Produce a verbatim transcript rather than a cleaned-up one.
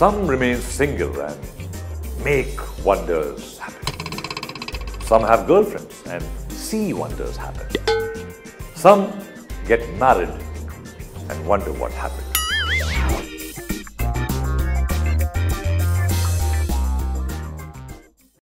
Some remain single and make wonders happen. Some have girlfriends and see wonders happen. Some get married and wonder what happened.